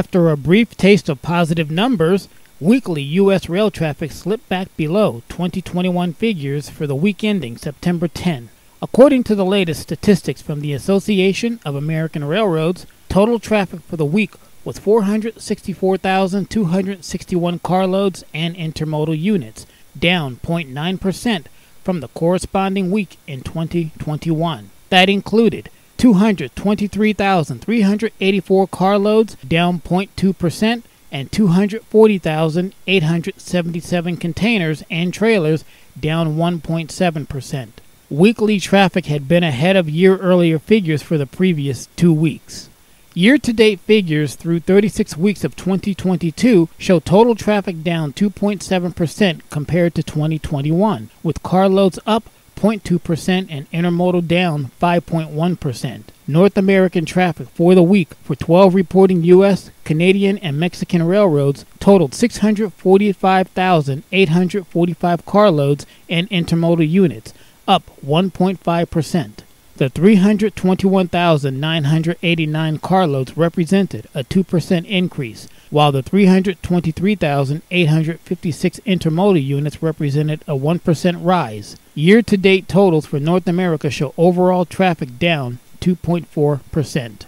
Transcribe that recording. After a brief taste of positive numbers, weekly U.S. rail traffic slipped back below 2021 figures for the week ending September 10. According to the latest statistics from the Association of American Railroads, total traffic for the week was 464,261 carloads and intermodal units, down 0.9% from the corresponding week in 2021. That included 223,384 carloads, down 0.2%, and 240,877 containers and trailers, down 1.7%. Weekly traffic had been ahead of year-earlier figures for the previous 2 weeks. Year-to-date figures through 36 weeks of 2022 show total traffic down 2.7% compared to 2021, with carloads up 0.2% and intermodal down 5.1%. North American traffic for the week for 12 reporting U.S., Canadian, and Mexican railroads totaled 645,845 carloads and intermodal units, up 1.5%. The 321,989 carloads represented a 2% increase, while the 323,856 intermodal units represented a 1% rise. Year-to-date totals for North America show overall traffic down 2.4%.